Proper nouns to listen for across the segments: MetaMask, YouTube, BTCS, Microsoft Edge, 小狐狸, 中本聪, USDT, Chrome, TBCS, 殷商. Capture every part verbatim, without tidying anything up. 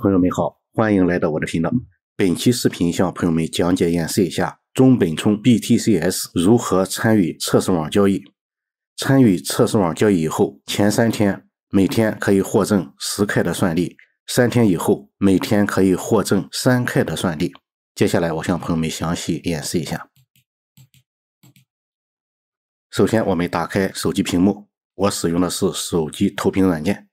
朋友们好，欢迎来到我的频道。本期视频向朋友们讲解演示一下中本聪 B T C S 如何参与测试网交易。参与测试网交易以后，前三天每天可以获挣 十K 的算力，三天以后每天可以获挣 三K 的算力。接下来我向朋友们详细演示一下。首先我们打开手机屏幕，我使用的是手机投屏软件。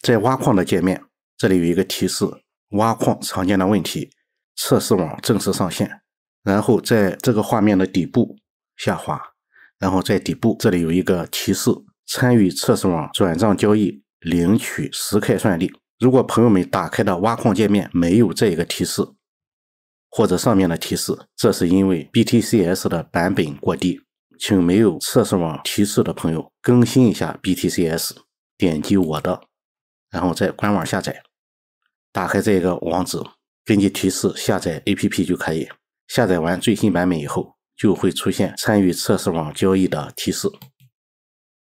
在挖矿的界面，这里有一个提示，挖矿常见的问题，测试网正式上线。然后在这个画面的底部下滑，然后在底部这里有一个提示，参与测试网转账交易领取 十K 算力。如果朋友们打开的挖矿界面没有这个提示，或者上面的提示，这是因为 B T C S 的版本过低。请没有测试网提示的朋友更新一下 B T C S， 点击我的，然后在官网下载，打开这个网址，根据提示下载 A P P 就可以。下载完最新版本以后，就会出现参与测试网交易的提示。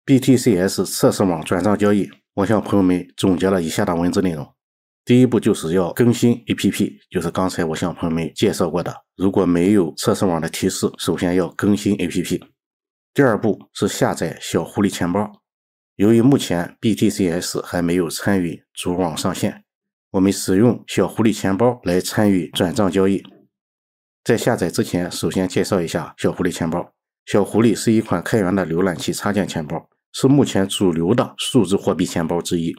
B T C S 测试网转账交易，我向朋友们总结了以下的文字内容。第一步就是要更新 A P P， 就是刚才我向朋友们介绍过的，如果没有测试网的提示，首先要更新 A P P。第二步是下载小狐狸钱包。由于目前 B T C S 还没有参与主网上线，我们使用小狐狸钱包来参与转账交易。在下载之前，首先介绍一下小狐狸钱包。小狐狸是一款开源的浏览器插件钱包，是目前主流的数字货币钱包之一。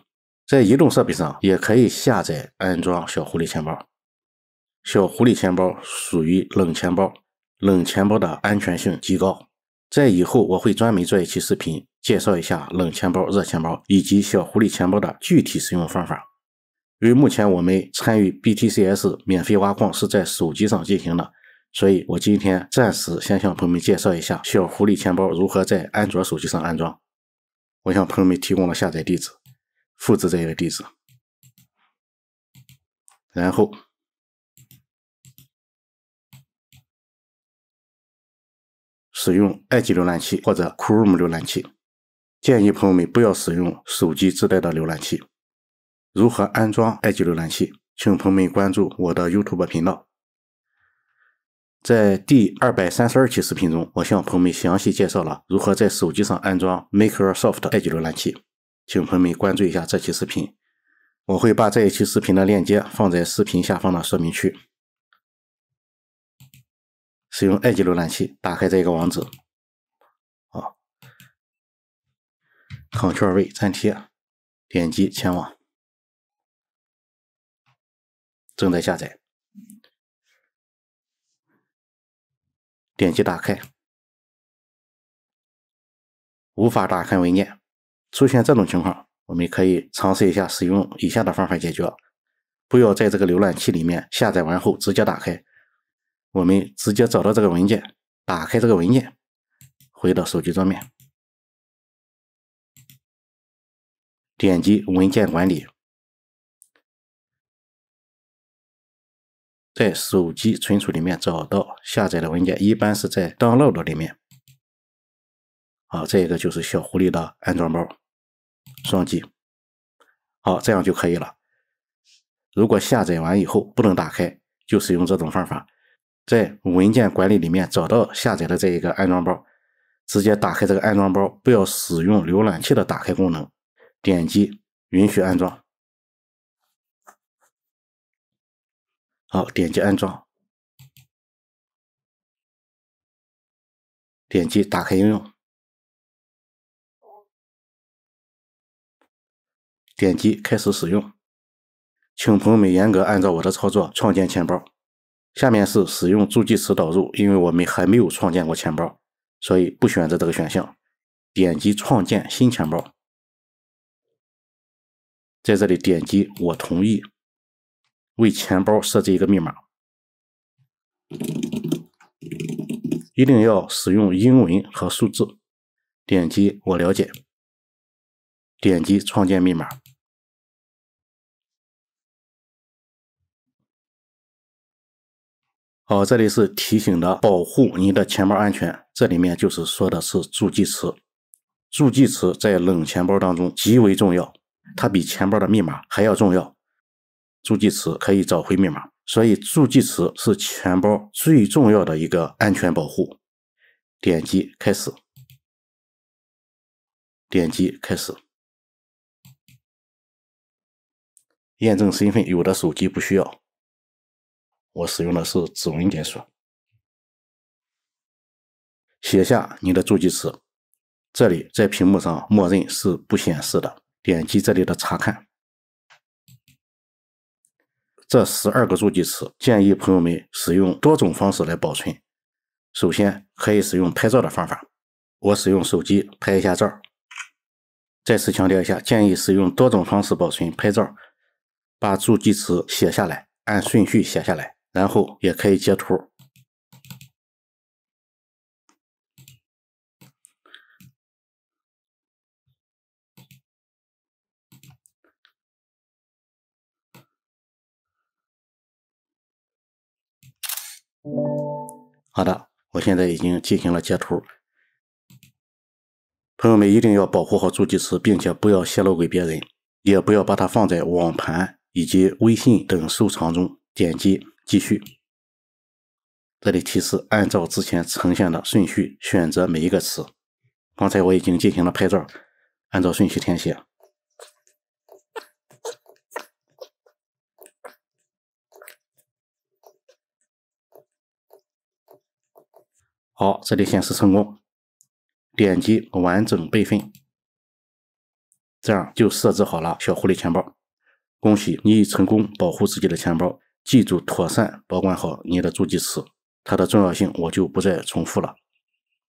在移动设备上也可以下载安装小狐狸钱包。小狐狸钱包属于冷钱包，冷钱包的安全性极高。在以后我会专门做一期视频，介绍一下冷钱包、热钱包以及小狐狸钱包的具体使用方法。因为目前我们参与 B T C S 免费挖矿是在手机上进行的，所以我今天暂时先向朋友们介绍一下小狐狸钱包如何在安卓手机上安装。我向朋友们提供了下载地址，复制这个地址，然后使用 Edge 浏览器或者 Chrome 浏览器，建议朋友们不要使用手机自带的浏览器。如何安装 Edge 浏览器？请朋友们关注我的 YouTube 频道。在第二百三十二期视频中，我向朋友们详细介绍了如何在手机上安装 Microsoft Edge 浏览器，请朋友们关注一下这期视频。我会把这一期视频的链接放在视频下方的说明区。使用 Edge 浏览器，打开这个网址，好 ，Ctrl+V 粘贴，点击前往，正在下载，点击打开，无法打开文件，出现这种情况，我们可以尝试一下使用以下的方法解决：不要在这个浏览器里面下载完后直接打开。我们直接找到这个文件，打开这个文件，回到手机桌面，点击文件管理，在手机存储里面找到下载的文件，一般是在 Download 里面。好，这个就是小狐狸的安装包，双击，好，这样就可以了。如果下载完以后不能打开，就使用这种方法。在文件管理里面找到下载的这一个安装包，直接打开这个安装包，不要使用浏览器的打开功能，点击允许安装，好，点击安装，点击打开应用，点击开始使用。请朋友们严格按照我的操作创建钱包。下面是使用助记词导入，因为我们还没有创建过钱包，所以不选择这个选项，点击创建新钱包，在这里点击我同意，为钱包设置一个密码，一定要使用英文和数字，点击我了解，点击创建密码，好，这里是提醒的保护您的钱包安全，这里面就是说的是助记词。助记词在冷钱包当中极为重要，它比钱包的密码还要重要。助记词可以找回密码，所以助记词是钱包最重要的一个安全保护。点击开始，点击开始。 验证身份，有的手机不需要。我使用的是指纹解锁。写下你的助记词，这里在屏幕上默认是不显示的。点击这里的查看。这十二个助记词，建议朋友们使用多种方式来保存。首先，可以使用拍照的方法。我使用手机拍一下照。再次强调一下，建议使用多种方式保存拍照。 把助记词写下来，按顺序写下来，然后也可以截图。好的，我现在已经进行了截图。朋友们一定要保护好助记词，并且不要泄露给别人，也不要把它放在网盘 以及微信等收藏中。点击继续，这里提示按照之前呈现的顺序选择每一个词。刚才我已经进行了拍照，按照顺序填写。好，这里显示成功。点击完整备份，这样就设置好了小狐狸钱包。 恭喜你已成功保护自己的钱包，记住妥善保管好你的助记词，它的重要性我就不再重复了。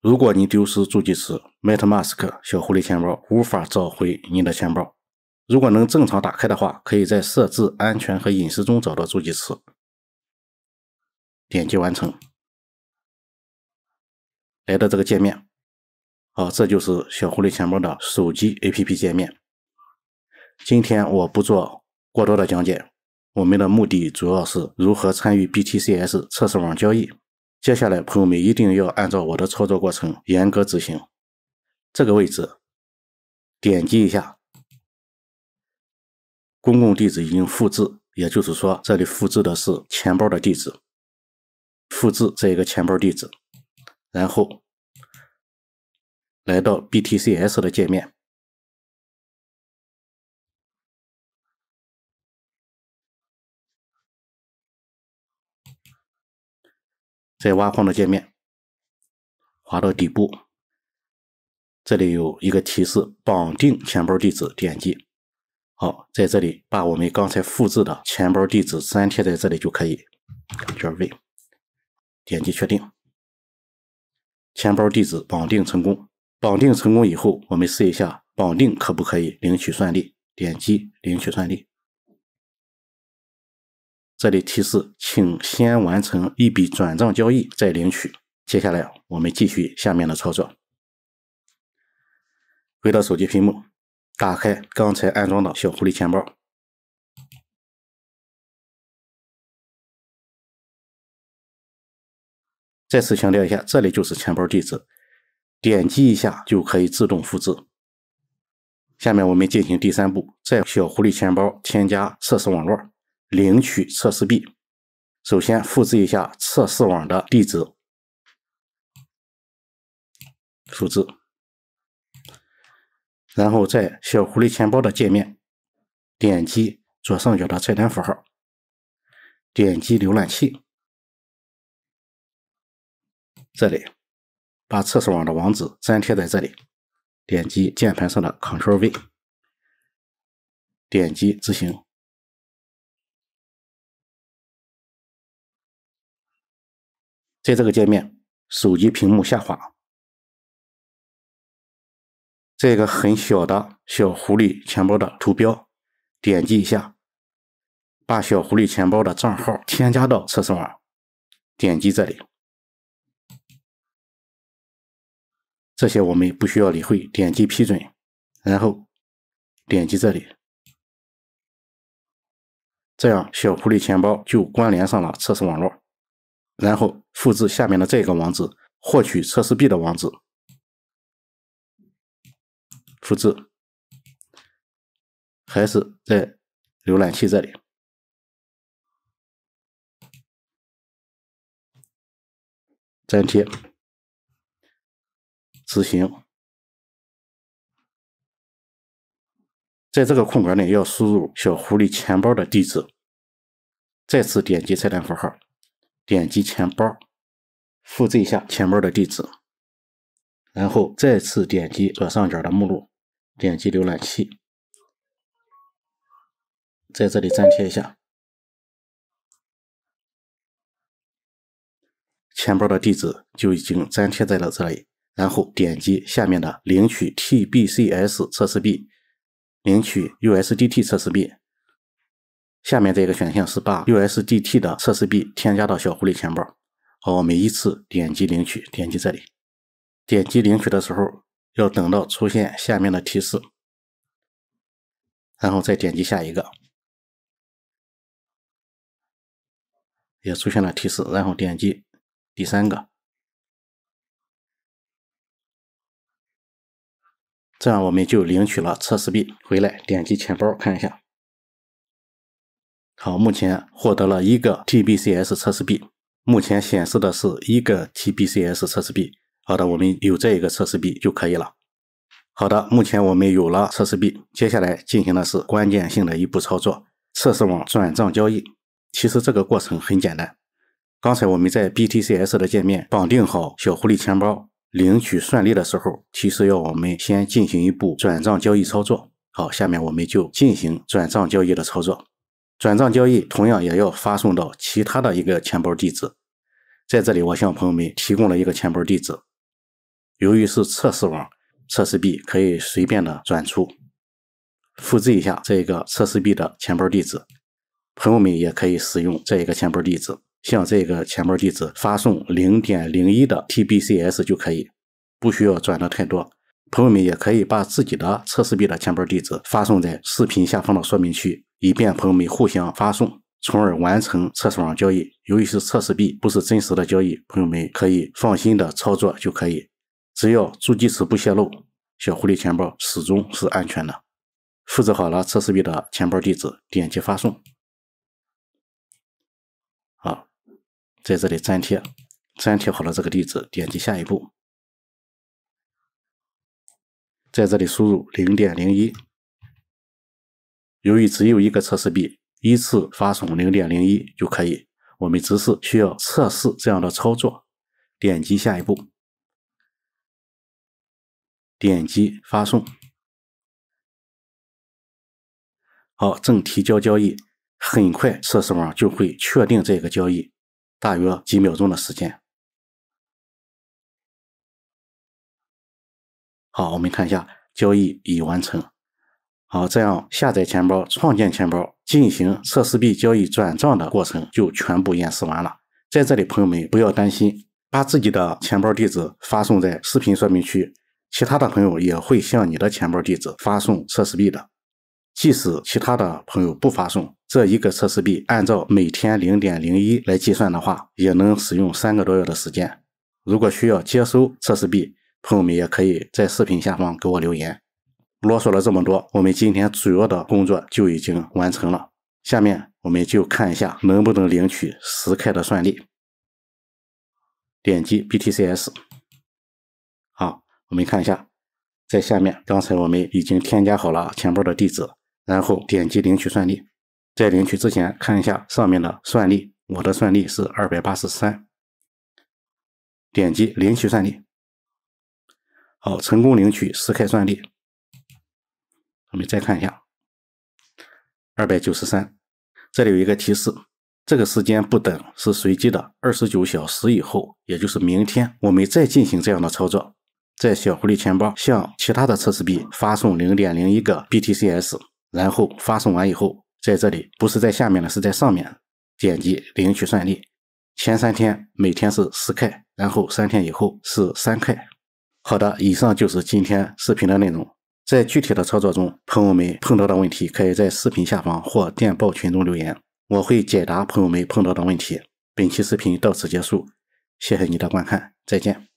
如果你丢失助记词 ，MetaMask 小狐狸钱包无法找回你的钱包。如果能正常打开的话，可以在设置安全和隐私中找到助记词。点击完成，来到这个界面。好，这就是小狐狸钱包的手机 A P P 界面。今天我不做 过多的讲解，我们的目的主要是如何参与 B T C S 测试网交易。接下来，朋友们一定要按照我的操作过程严格执行。这个位置点击一下，公共地址已经复制，也就是说，这里复制的是钱包的地址，复制这一个钱包地址，然后来到 B T C S 的界面。 在挖矿的界面，滑到底部，这里有一个提示绑定钱包地址，点击。好，在这里把我们刚才复制的钱包地址粘贴在这里就可以。Ctrl V， 点击确定。钱包地址绑定成功。绑定成功以后，我们试一下绑定可不可以领取算力，点击领取算力。 这里提示，请先完成一笔转账交易再领取。接下来我们继续下面的操作。回到手机屏幕，打开刚才安装的小狐狸钱包。再次强调一下，这里就是钱包地址，点击一下就可以自动复制。下面我们进行第三步，在小狐狸钱包添加测试网络， 领取测试币，首先复制一下测试网的地址，复制，然后在小狐狸钱包的界面点击左上角的菜单符号，点击浏览器，这里把测试网的网址粘贴在这里，点击键盘上的 Ctrl V， 点击执行。 在这个界面，手机屏幕下滑，这个很小的小狐狸钱包的图标，点击一下，把小狐狸钱包的账号添加到测试网，点击这里，这些我们不需要理会，点击批准，然后点击这里，这样小狐狸钱包就关联上了测试网络。 然后复制下面的这个网址，获取测试币的网址，复制，还是在浏览器这里，粘贴，执行，在这个空格内要输入小狐狸钱包的地址，再次点击菜单符号，点击钱包，复制一下钱包的地址，然后再次点击左上角的目录，点击浏览器，在这里粘贴一下。 钱包的地址就已经粘贴在了这里，然后点击下面的领取 T B C S 测试币、领取 U S D T 测试币。下面这个选项是把 U S D T 的测试币添加到小狐狸钱包。好，我们依次点击领取，点击这里，点击领取的时候要等到出现下面的提示，然后再点击下一个，也出现了提示，然后点击 第三个，这样我们就领取了测试币。回来点击钱包看一下，好，目前获得了一个 T B C S 测试币，目前显示的是一个 T B C S 测试币。好的，我们有这一个测试币就可以了。好的，目前我们有了测试币，接下来进行的是关键性的一步操作——测试网转账交易。其实这个过程很简单。 刚才我们在 B T C S 的界面绑定好小狐狸钱包，领取算力的时候，提示要我们先进行一步转账交易操作。好，下面我们就进行转账交易的操作。转账交易同样也要发送到其他的一个钱包地址，在这里我向朋友们提供了一个钱包地址。由于是测试网，测试币可以随便的转出。复制一下这个测试币的钱包地址，朋友们也可以使用这一个钱包地址。 向这个钱包地址发送 零点零一 的 T B C S 就可以，不需要转的太多。朋友们也可以把自己的测试币的钱包地址发送在视频下方的说明区，以便朋友们互相发送，从而完成测试网交易。由于是测试币，不是真实的交易，朋友们可以放心的操作就可以。只要助记词不泄露，小狐狸钱包始终是安全的。复制好了测试币的钱包地址，点击发送。 啊，在这里粘贴，粘贴好了这个地址，点击下一步，在这里输入 零点零一。由于只有一个测试币，依次发送 零点零一 就可以。我们只是需要测试这样的操作，点击下一步，点击发送。好，正提交交易。 很快，测试网就会确定这个交易，大约几秒钟的时间。好，我们看一下交易已完成。好，这样下载钱包、创建钱包、进行测试币交易转账的过程就全部演示完了。在这里，朋友们不要担心，把自己的钱包地址发送在视频说明区，其他的朋友也会向你的钱包地址发送测试币的。 即使其他的朋友不发送这一个测试币，按照每天 零点零一 来计算的话，也能使用三个多月的时间。如果需要接收测试币，朋友们也可以在视频下方给我留言。啰嗦了这么多，我们今天主要的工作就已经完成了。下面我们就看一下能不能领取 十K 的算力。点击 B T C S， 好，我们看一下，在下面刚才我们已经添加好了钱包的地址。 然后点击领取算力，在领取之前看一下上面的算力，我的算力是 二百八十三， 点击领取算力，好，成功领取 十K 算力。我们再看一下 二百九十三， 这里有一个提示，这个时间不等是随机的， 二十九小时以后，也就是明天，我们再进行这样的操作，在小狐狸钱包向其他的测试币发送 零点零一 个 B T C S。 然后发送完以后，在这里不是在下面了，是在上面，点击领取算力。前三天每天是 十K， 然后三天以后是 三K。好的，以上就是今天视频的内容。在具体的操作中，朋友们碰到的问题可以在视频下方或电报群中留言，我会解答朋友们碰到的问题。本期视频到此结束，谢谢你的观看，再见。